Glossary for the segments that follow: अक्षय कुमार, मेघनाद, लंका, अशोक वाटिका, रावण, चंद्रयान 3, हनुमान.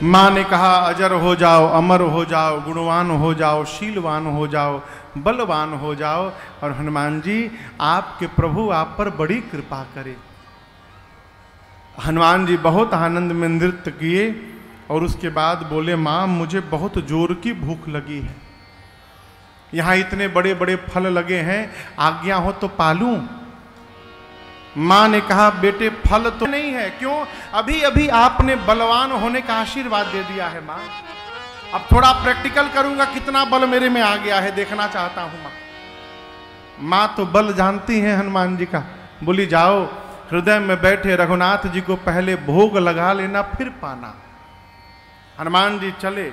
माँ ने कहा अजर हो जाओ, अमर हो जाओ, गुणवान हो जाओ, शीलवान हो जाओ, बलवान हो जाओ और हनुमान जी आपके प्रभु आप पर बड़ी कृपा करें। हनुमान जी बहुत आनंद में नृत्य किए और उसके बाद बोले माँ मुझे बहुत जोर की भूख लगी है, यहाँ इतने बड़े बड़े फल लगे हैं, आज्ञा हो तो पालूं। माँ ने कहा बेटे फल तो नहीं है, क्यों अभी अभी आपने बलवान होने का आशीर्वाद दे दिया है माँ, अब थोड़ा प्रैक्टिकल करूंगा कितना बल मेरे में आ गया है देखना चाहता हूँ माँ। माँ तो बल जानती हैं हनुमान जी का, बोली जाओ हृदय में बैठे रघुनाथ जी को पहले भोग लगा लेना फिर पाना। हनुमान जी चले,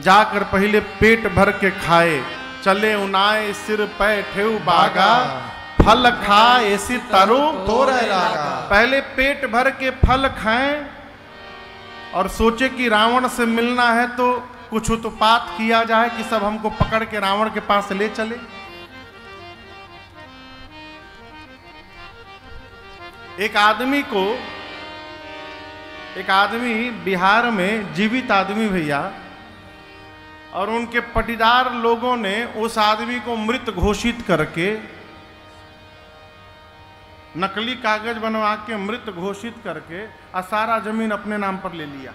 जाकर पहले पेट भर के खाए, चले उनाए सिर पे ठेऊ बागा, फल खाए ऐसी तरु तोरे लागा। पहले पेट भर के फल खाएं और सोचे कि रावण से मिलना है तो कुछ उत्पात किया जाए कि सब हमको पकड़ के रावण के पास ले चले। एक आदमी बिहार में जीवित आदमी भैया और उनके पटीदार लोगों ने उस आदमी को मृत घोषित करके नकली कागज बनवा के मृत घोषित करके सारा जमीन अपने नाम पर ले लिया।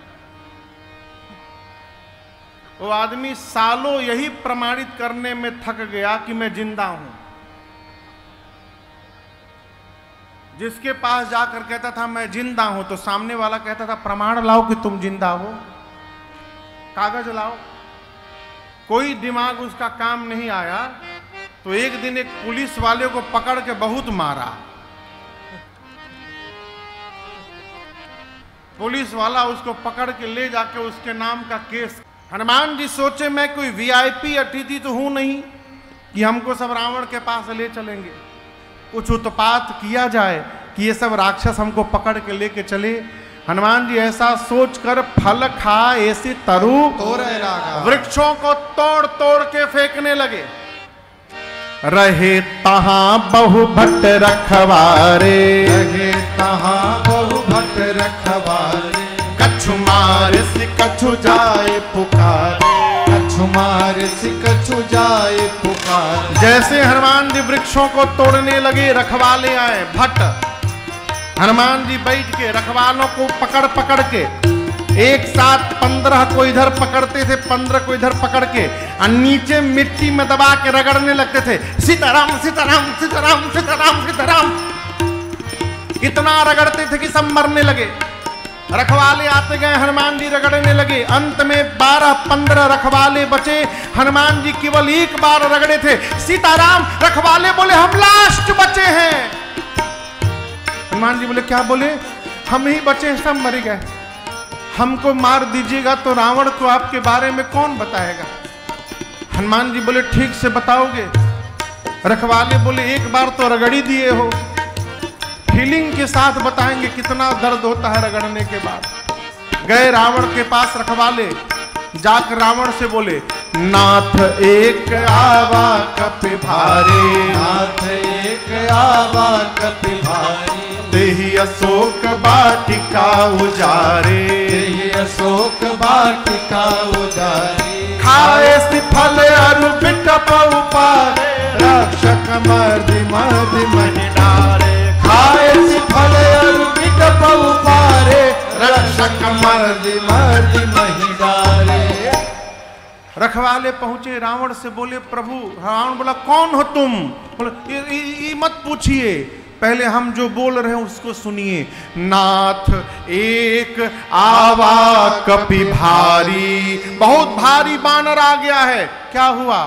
वो आदमी सालों यही प्रमाणित करने में थक गया कि मैं जिंदा हूं। जिसके पास जाकर कहता था मैं जिंदा हूं तो सामने वाला कहता था प्रमाण लाओ कि तुम जिंदा हो, कागज लाओ। कोई दिमाग उसका काम नहीं आया तो एक दिन एक पुलिस वाले को पकड़ के बहुत मारा। पुलिस वाला उसको पकड़ के ले जाके उसके नाम का केस। हनुमान जी सोचे मैं कोई वीआईपी अतिथि तो हूं नहीं कि हमको सब रावण के पास ले चलेंगे, कुछ उत्पात किया जाए कि ये सब राक्षस हमको पकड़ के लेके चले। हनुमान जी ऐसा सोचकर फल खा ऐसी तरु वृक्षों को तोड़ तोड़ के फेंकने लगे। रहे तहां बहुभट रखवारे, रहे तहां बहुभट रखवारे, कछु मार से कछु जाए पुकारे, कछु मार से कछु जाए पुकारे। जैसे हनुमान जी वृक्षों को तोड़ने लगे रखवाले आए भट। हनुमान जी बैठ के रखवालों को पकड़ पकड़ के एक साथ 15 को इधर पकड़ते थे, 15 को इधर पकड़ के और नीचे मिट्टी में दबा के रगड़ने लगते थे। सीताराम सीताराम सीताराम सीताराम सीताराम इतना रगड़ते थे कि सब मरने लगे। रखवाले आते गए, हनुमान जी रगड़ने लगे। अंत में 12-15 रखवाले बचे। हनुमान जी केवल एक बार रगड़े थे सीताराम। रखवाले बोले हम लास्ट बचे हैं। हनुमान जी बोले क्या बोले, हम ही बचे, सब मर गए, हमको मार दीजिएगा तो रावण को आपके बारे में कौन बताएगा। हनुमान जी बोले ठीक से बताओगे। रखवाले बोले एक बार तो रगड़ी दिए हो, फीलिंग के साथ बताएंगे कितना दर्द होता है रगड़ने के बाद। गए रावण के पास रखवाले, जाकर रावण से बोले नाथ एक आवा कपि भारे, नाथ एक आवा कपि भारे, देहि अशोक वाटिका उजारे, देहि अशोक वाटिका उजारे, खाए सि फल अरु बिटप उपारे, रक्षक मर्दि मर्दि महि डारे, खाए सि फल अरु बिटप उपारे, रक्षक मर्दि मर्दि महि डारे। रखवाले पहुंचे रावण से बोले प्रभु। रावण बोला कौन हो तुम? बोले ये मत पूछिए, पहले हम जो बोल रहे हैं उसको सुनिए। नाथ एक आवा कपि भारी, बहुत भारी बानर आ गया है, क्या हुआ?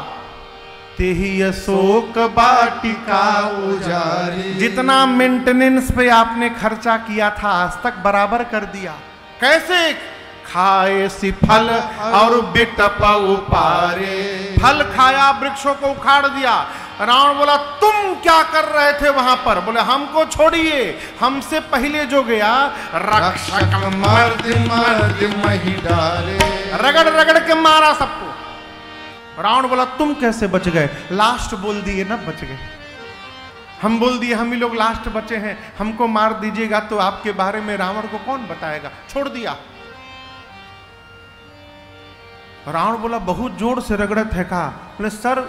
तेहि अशोक वाटिका उजारी। जितना मेंटेनेंस पे आपने खर्चा किया था आज तक बराबर कर दिया, कैसे? खाए सी फल और बिटप उपारे, फल खाया वृक्षों को उखाड़ दिया। रावण बोला तुम क्या कर रहे थे वहां पर? बोले हमको छोड़िए, हमसे पहले जो गया रक्षक मर्द मर्द महि डाले, रगड़ रगड़ के मारा सबको। रावण बोला तुम कैसे बच गए? लास्ट बोल दिए ना बच गए। हम बोल दिए हम ही लोग लास्ट बचे हैं, हमको मार दीजिएगा तो आपके बारे में रावण को कौन बताएगा, छोड़ दिया। रावण बोला, बहुत जोर से रगड़ा फेंका, बोले सर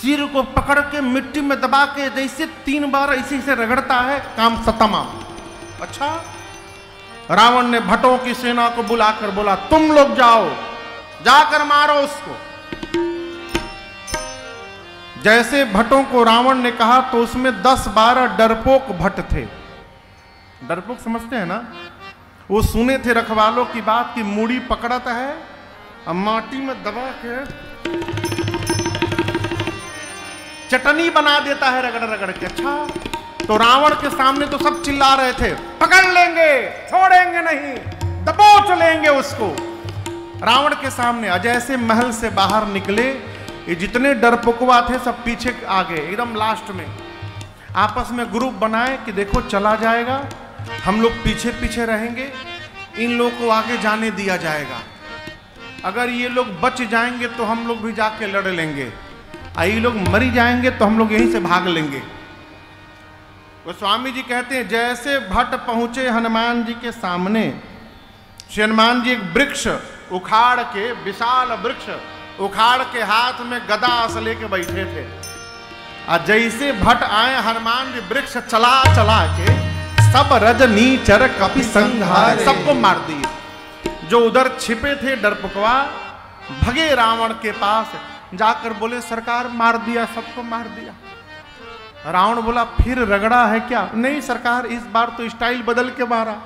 सिर को पकड़ के मिट्टी में दबा के जैसे 3 बार ऐसे से रगड़ता है काम खत्म। अच्छा, रावण ने भटों की सेना को बुलाकर बोला तुम लोग जाओ, जाकर मारो उसको। जैसे भटों को रावण ने कहा तो उसमें 10-12 डरपोक भट थे। डरपोक समझते हैं ना, वो सुने थे रखवालों की बात कि मूड़ी पकड़ता है और माटी में दबा के चटनी बना देता है रगड़ रगड़ के। अच्छा, तो रावण के सामने तो सब चिल्ला रहे थे पकड़ लेंगे, छोड़ेंगे नहीं, दबोच लेंगे उसको। रावण के सामने जैसे महल से बाहर निकले ये जितने डरपोकवा थे सब पीछे आ गए, एकदम लास्ट में। आपस में ग्रुप बनाए कि देखो चला जाएगा, हम लोग पीछे पीछे रहेंगे, इन लोगों को आगे जाने दिया जाएगा, अगर ये लोग बच जाएंगे तो हम लोग भी जाके लड़ लेंगे, ये लोग मरी जाएंगे तो हम लोग यहीं से भाग लेंगे। वो स्वामी जी कहते हैं जैसे भट्ट पहुंचे हनुमान जी के सामने, श्री हनुमान जी एक वृक्ष उखाड़ के, विशाल वृक्ष उखाड़ के हाथ में गदा असले के बैठे थे। और जैसे भट्ट आए हनुमान जी वृक्ष चला चला के सब रजनीचर कपि संहारे सबको मार दिए। जो उधर छिपे थे डरपुकवा भगे रावण के पास, जाकर बोले सरकार मार दिया, सबको मार दिया। रावण बोला फिर रगड़ा है क्या? नहीं सरकार, इस बार तो स्टाइल बदल के मारा,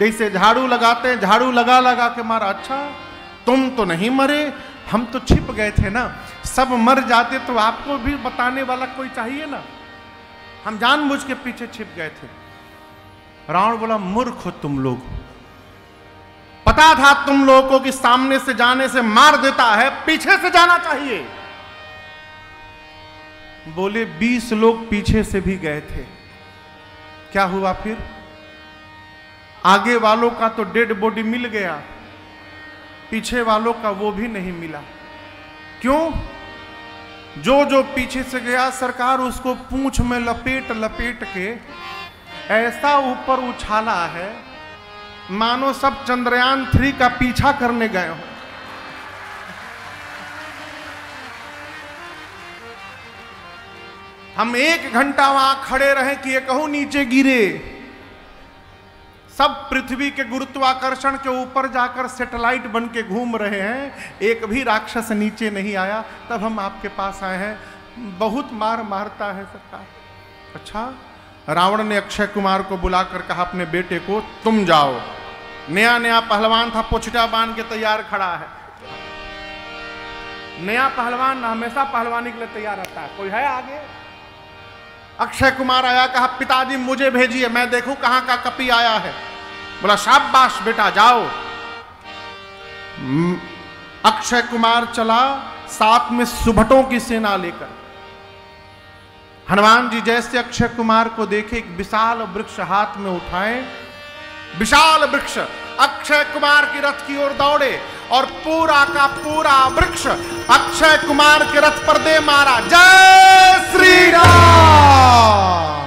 जैसे झाड़ू लगाते हैं झाड़ू लगा लगा के मारा। अच्छा, तुम तो नहीं मरे, हम तो छिप गए थे ना, सब मर जाते तो आपको भी बताने वाला कोई चाहिए ना, हम जानबूझ के पीछे छिप गए थे। रावण बोला मूर्ख हो तुम लोग, पता था तुम लोगों को कि सामने से जाने से मार देता है, पीछे से जाना चाहिए। बोले 20 लोग पीछे से भी गए थे, क्या हुआ फिर? आगे वालों का तो डेड बॉडी मिल गया, पीछे वालों का वो भी नहीं मिला। क्यों? जो जो पीछे से गया सरकार उसको पूंछ में लपेट लपेट के ऐसा ऊपर उछाला है मानो सब चंद्रयान 3 का पीछा करने गए हो। हम 1 घंटा वहां खड़े रहे कि ये कहूं नीचे गिरे, सब पृथ्वी के गुरुत्वाकर्षण के ऊपर जाकर सैटेलाइट बन के घूम रहे हैं, एक भी राक्षस नीचे नहीं आया, तब हम आपके पास आए हैं, बहुत मार मारता है सरकार। अच्छा, रावण ने अक्षय कुमार को बुलाकर कहा अपने बेटे को तुम जाओ, नया नया पहलवान था, पोछटा बांध के तैयार खड़ा है, नया पहलवान हमेशा पहलवानी के लिए तैयार रहता है, कोई है आगे? अक्षय कुमार आया, कहा पिताजी मुझे भेजिए, मैं देखूं कहां का कपी आया है। बोला शाबाश बेटा जाओ। अक्षय कुमार चला साथ में सुभटों की सेना लेकर। हनुमान जी जैसे अक्षय कुमार को देखे एक विशाल वृक्ष हाथ में उठाए, विशाल वृक्ष अक्षय कुमार की रथ की ओर दौड़े और पूरा का पूरा वृक्ष अक्षय कुमार के रथ पर दे मारा। जय श्री राम।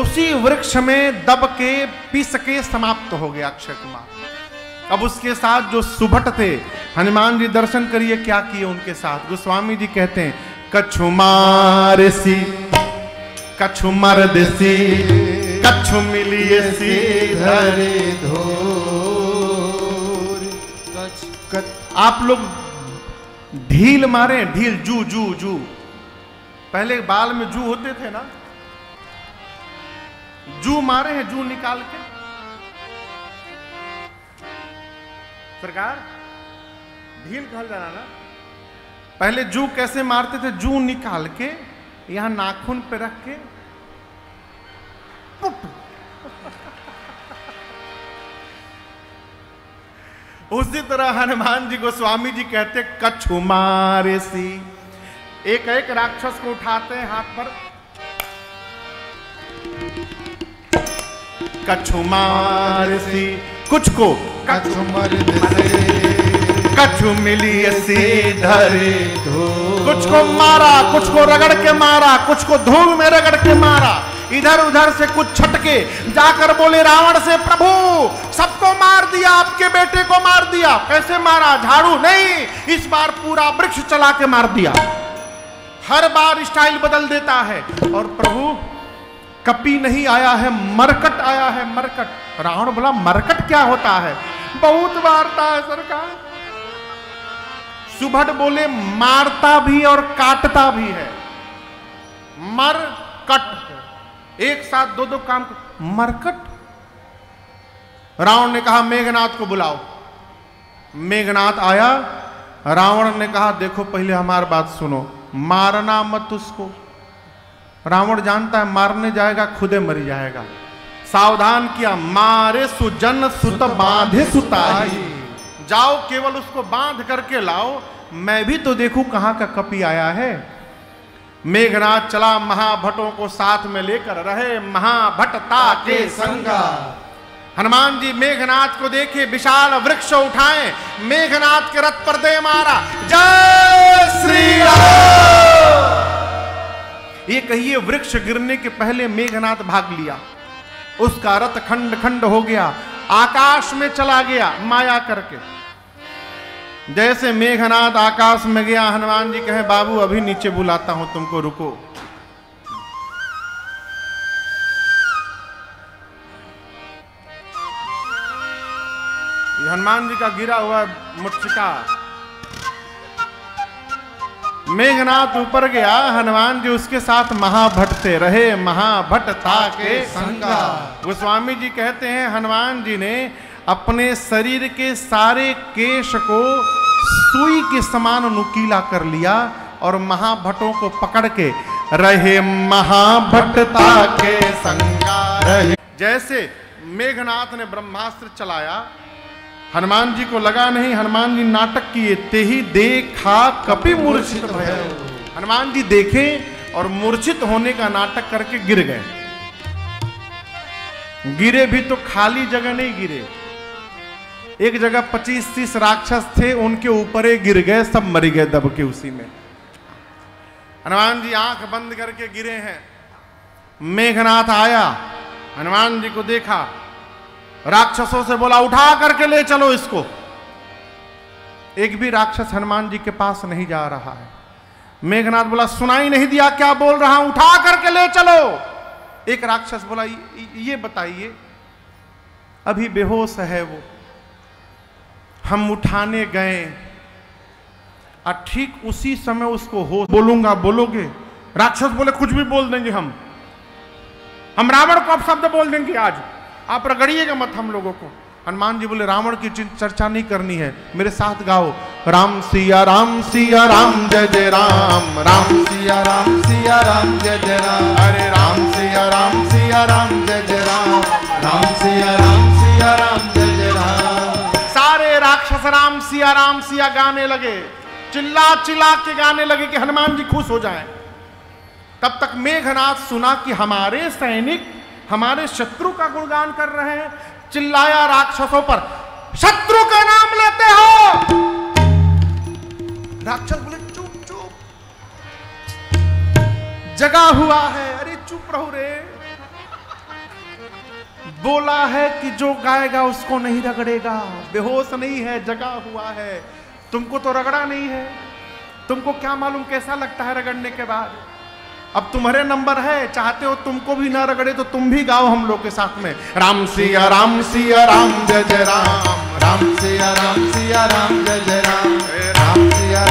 उसी वृक्ष में दब के पीस के समाप्त हो गया अक्षय कुमार। अब उसके साथ जो सुभट थे, हनुमान जी दर्शन करिए क्या किए उनके साथ। गोस्वामी जी कहते हैं कछु मारसी कछु मरदसी कछु मिलियसी धरे धोर। आप लोग ढील मारे, ढील जू जू जू, पहले बाल में जू होते थे ना, जू मारे हैं, जू निकाल के सरकार ढील खल जाना ना, पहले जू कैसे मारते थे, जू निकाल के यहां नाखून पे रख के उसी तरह हनुमान जी गोस्वामी जी कहते कछु मारे सी, एक एक राक्षस को उठाते हैं हाथ पर। कछु मारे सी कुछ को, कछु मिली ऐसी धरे धो, कुछ को मारा, कुछ को रगड़ के मारा, कुछ को धूल में रगड़ के मारा, इधर उधर से कुछ छटके जाकर बोले रावण से, प्रभु सबको मार दिया, आपके बेटे को मार दिया। कैसे मारा? झाड़ू नहीं, इस बार पूरा वृक्ष चला के मार दिया। हर बार स्टाइल बदल देता है। और प्रभु कपी नहीं आया है, मरकट आया है, मरकट। रावण बोला मरकट क्या होता है? बहुत वार्ता है सरकार। सुभट बोले मारता भी और काटता भी है, मर कट, एक साथ दो दो काम। मरकट। रावण ने कहा मेघनाद को बुलाओ। मेघनाद आया। रावण ने कहा देखो पहले हमारी बात सुनो, मारना मत उसको। रावण जानता है मारने जाएगा खुदे मर जाएगा। सावधान किया, मारे सुजन सुत बांधे सुताही। जाओ केवल उसको बांध करके लाओ, मैं भी तो देखूं कहां का कपी आया है। मेघनाद चला, महाभटों को साथ में लेकर, रहे महाभटता के संगा। हनुमान जी मेघनाद को देखे, विशाल वृक्ष उठाए, मेघनाद के रथ पर दे मारा। जय श्री राम। ये कहिए वृक्ष गिरने के पहले मेघनाद भाग लिया, उसका रथ खंड खंड हो गया, आकाश में चला गया माया करके। जैसे मेघनाद आकाश में गया, हनुमान जी कहे बाबू अभी नीचे बुलाता हूं तुमको, रुको। हनुमान जी का गिरा हुआ मुचका। मेघनाद ऊपर गया, हनुमान जी उसके साथ महाभटते रहे, महाभटता के संगा। गोस्वामी जी कहते हैं हनुमान जी ने अपने शरीर के सारे केश को सुई के समान नुकीला कर लिया और महाभटों को पकड़ के, रहे महाभटता के संगा। जैसे मेघनाद ने ब्रह्मास्त्र चलाया, हनुमान जी को लगा नहीं, हनुमान जी नाटक किए, तेही देखा कपि मूर्छित भय। हनुमान जी देखे और मूर्छित होने का नाटक करके गिर गए। गिरे भी तो खाली जगह नहीं गिरे, एक जगह 25-30 राक्षस थे, उनके ऊपर गिर गए, सब मर गए दब के उसी में। हनुमान जी आंख बंद करके गिरे हैं। मेघनाथ आया, हनुमान जी को देखा, राक्षसों से बोला उठा करके ले चलो इसको। एक भी राक्षस हनुमान जी के पास नहीं जा रहा है। मेघनाद बोला सुनाई नहीं दिया क्या बोल रहा हूं, उठा करके ले चलो। एक राक्षस बोला ये बताइए अभी बेहोश है वो, हम उठाने गए और ठीक उसी समय उसको होश। बोलूंगा बोलोगे? राक्षस बोले कुछ भी बोल देंगे हम रावण को अपशब्द बोल देंगे, आज आप रगड़िएगा मत हम लोगों को। हनुमान जी बोले रावण की चर्चा नहीं करनी है, मेरे साथ गाओ, राम सिया राम सिया राम जय जय राम, राम सिया राम सिया राम जय जय राम, अरे राम सिया राम सिया राम जय जय राम, राम सिया राम सिया राम जय जय राम। सारे राक्षस राम सिया गाने लगे, चिल्ला चिल्ला के गाने लगे कि हनुमान जी खुश हो जाए। तब तक मेघनाद सुना कि हमारे सैनिक हमारे शत्रु का गुणगान कर रहे हैं। चिल्लाया राक्षसों पर, शत्रु का नाम लेते हो। राक्षस बोले चुप चुप, जगा हुआ है, अरे चुप रहो रे। बोला है कि जो गाएगा उसको नहीं रगड़ेगा, बेहोश नहीं है, जगा हुआ है, तुमको तो रगड़ा नहीं है, तुमको क्या मालूम कैसा लगता है रगड़ने के बाद। अब तुम्हारे नंबर है, चाहते हो तुमको भी ना रगड़े तो तुम भी गाओ हम लोग के साथ में, राम सिया राम जय जय राम सिया राम जय जय राम सिया राम जय जय राम सिया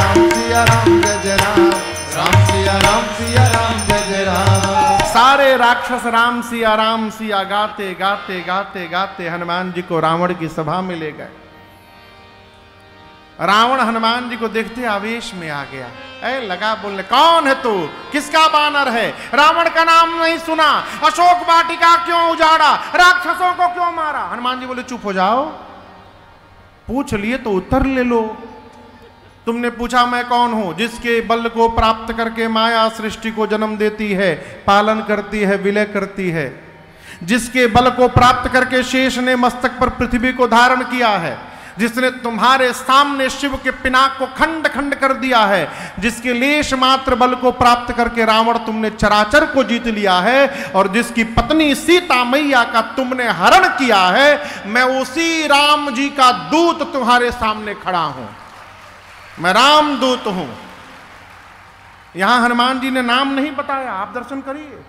राम जय जय राम। सारे राक्षस राम सिया गाते गाते गाते गाते हनुमान जी को रावण की सभा में ले गए। रावण हनुमान जी को देखते आवेश में आ गया, ऐ लगा बोलने, कौन है तू, किसका बानर है, रावण का नाम नहीं सुना, अशोक वाटिका क्यों उजाड़ा, राक्षसों को क्यों मारा। हनुमान जी बोले चुप हो जाओ, पूछ लिए तो उत्तर ले लो। तुमने पूछा मैं कौन हूं, जिसके बल को प्राप्त करके माया सृष्टि को जन्म देती है, पालन करती है, विलय करती है, जिसके बल को प्राप्त करके शेष ने मस्तक पर पृथ्वी को धारण किया है, जिसने तुम्हारे सामने शिव के पिनाक को खंड खंड कर दिया है, जिसके लेश मात्र बल को प्राप्त करके रावण तुमने चराचर को जीत लिया है, और जिसकी पत्नी सीता मैया का तुमने हरण किया है, मैं उसी राम जी का दूत तुम्हारे सामने खड़ा हूं, मैं रामदूत हूं। यहां हनुमान जी ने नाम नहीं बताया, आप दर्शन करिए।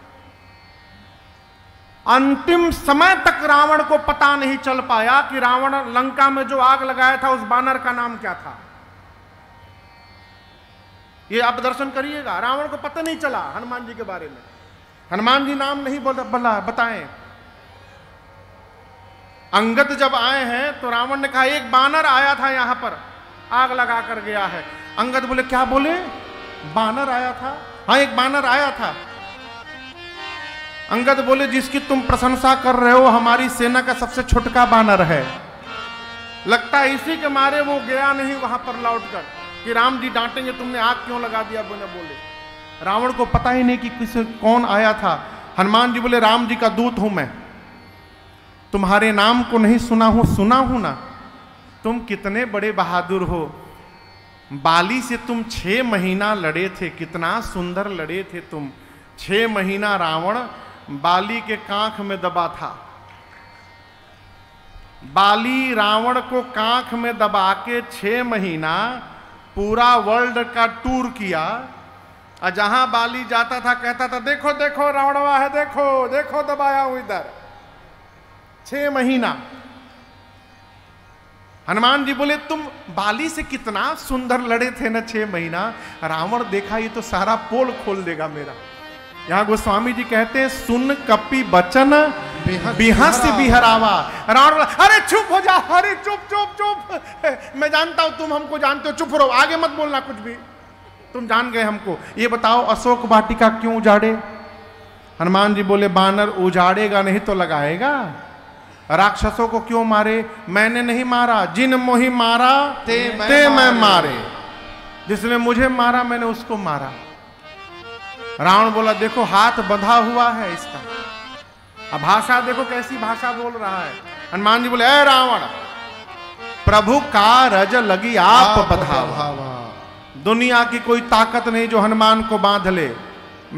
अंतिम समय तक रावण को पता नहीं चल पाया कि रावण लंका में जो आग लगाया था उस बानर का नाम क्या था। ये आप दर्शन करिएगा, रावण को पता नहीं चला हनुमान जी के बारे में। हनुमान जी नाम नहीं बताएं। अंगद जब आए हैं तो रावण ने कहा एक बानर आया था यहां पर, आग लगा कर गया है। अंगद बोले, क्या बोले, बानर आया था? हाँ, एक बानर आया था। अंगद बोले, जिसकी तुम प्रशंसा कर रहे हो हमारी सेना का सबसे छोटका बानर है, लगता है इसी के मारे वो गया नहीं वहां पर लौट कर कि राम जी डांटेंगे तुमने आग क्यों लगा दिया। बोले रावण को पता ही नहीं कि किसे कौन आया था। हनुमान जी बोले, राम जी का दूत हूं मैं, तुम्हारे नाम को नहीं सुना हूं, सुना हूं ना। तुम कितने बड़े बहादुर हो, बाली से तुम 6 महीना लड़े थे, कितना सुंदर लड़े थे तुम। 6 महीना रावण बाली के कांख में दबा था। बाली रावण को कांख में दबा के 6 महीना पूरा वर्ल्ड का टूर किया, और जहां बाली जाता था कहता था, देखो देखो रावणवा है, देखो देखो दबाया हूं इधर। 6 महीना। हनुमान जी बोले, तुम बाली से कितना सुंदर लड़े थे ना 6 महीना, रावण देखा ये तो सारा पोल खोल देगा मेरा। यहाँ गोस्वामी जी कहते हैं, सुन कपि बचन बिहस बिहरावा। रावण बोला, अरे चुप हो जा, अरे चुप चुप चुप, मैं जानता हूं तुम हमको जानते हो, चुप रहो, आगे मत बोलना कुछ भी, तुम जान गए हमको। ये बताओ अशोक वाटिका क्यों उजाड़े? हनुमान जी बोले, बानर उजाड़ेगा नहीं तो लगाएगा। राक्षसों को क्यों मारे? मैंने नहीं मारा, जिन मोहि मारा ते मैं मारे, जिसने मुझे मारा मैंने उसको मारा। रावण बोला, देखो हाथ बंधा हुआ है इसका, अब भाषा देखो कैसी भाषा बोल रहा है। हनुमान जी बोले, ऐ रावण प्रभु कारज लगी आप बंधावा, दुनिया की कोई ताकत नहीं जो हनुमान को बांध ले।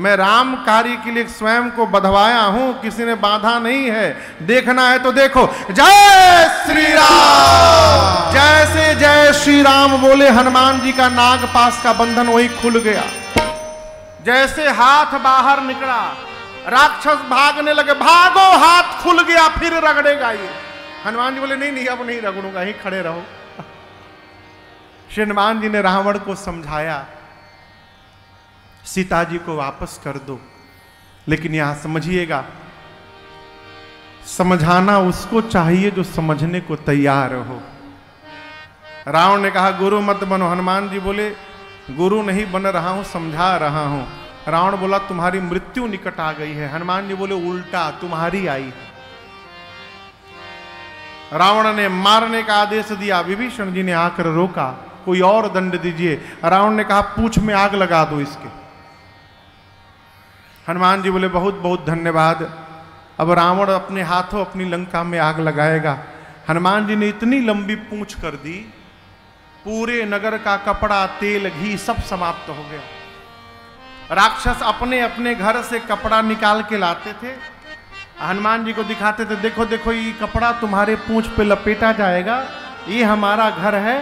मैं राम कार्य के लिए स्वयं को बंधवाया हूं, किसी ने बाधा नहीं है। देखना है तो देखो। जय श्री राम, जैसे जय श्री राम बोले हनुमान जी का नागपाश का बंधन वही खुल गया। जैसे हाथ बाहर निकला, राक्षस भागने लगे, भागो, हाथ खुल गया, फिर रगड़ेगा ये। हनुमान जी बोले, नहीं नहीं अब नहीं रगड़ूंगा, यहीं खड़े रहो। श्री हनुमान जी ने रावण को समझाया, सीता जी को वापस कर दो। लेकिन यहां समझिएगा, समझाना उसको चाहिए जो समझने को तैयार हो। रावण ने कहा, गुरु मत बनो। हनुमान जी बोले, गुरु नहीं बन रहा हूं, समझा रहा हूं। रावण बोला, तुम्हारी मृत्यु निकट आ गई है। हनुमान जी बोले, उल्टा तुम्हारी आई। रावण ने मारने का आदेश दिया, विभीषण जी ने आकर रोका, कोई और दंड दीजिए। रावण ने कहा, पूंछ में आग लगा दो इसके। हनुमान जी बोले, बहुत बहुत धन्यवाद। अब रावण अपने हाथों अपनी लंका में आग लगाएगा। हनुमान जी ने इतनी लंबी पूंछ कर दी, पूरे नगर का कपड़ा, तेल, घी सब समाप्त हो गया। राक्षस अपने अपने घर से कपड़ा निकाल के लाते थे, हनुमान जी को दिखाते थे, देखो देखो ये कपड़ा तुम्हारे पूंछ पे लपेटा जाएगा, ये हमारा घर है,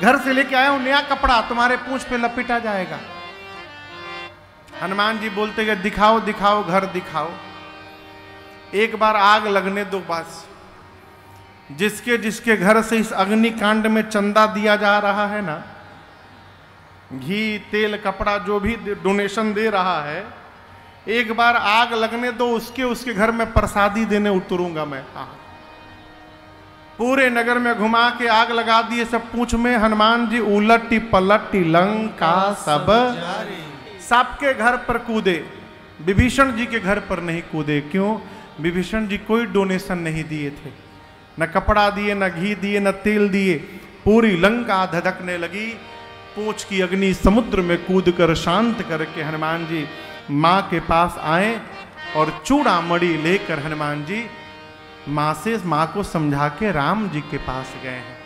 घर से लेके आया हूं नया कपड़ा, तुम्हारे पूंछ पे लपेटा जाएगा। हनुमान जी बोलते गए, दिखाओ दिखाओ घर दिखाओ, एक बार आग लगने दो बस। जिसके जिसके घर से इस अग्निकांड में चंदा दिया जा रहा है ना, घी, तेल, कपड़ा, जो भी डोनेशन दे रहा है, एक बार आग लगने दो, उसके उसके घर में प्रसादी देने उतरूंगा मैं। हाँ, पूरे नगर में घुमा के आग लगा दिए सब पूंछ में। हनुमान जी उलटी पलटी लंका सबके घर पर कूदे, विभीषण जी के घर पर नहीं कूदे। क्यों? विभीषण जी कोई डोनेशन नहीं दिए थे, न कपड़ा दिए, न घी दिए, न तेल दिए। पूरी लंका धधकने लगी, पूंछ की अग्नि समुद्र में कूद कर शांत करके हनुमान जी माँ के पास आए, और चूड़ा मणि लेकर हनुमान जी माँ को समझा के राम जी के पास गए हैं।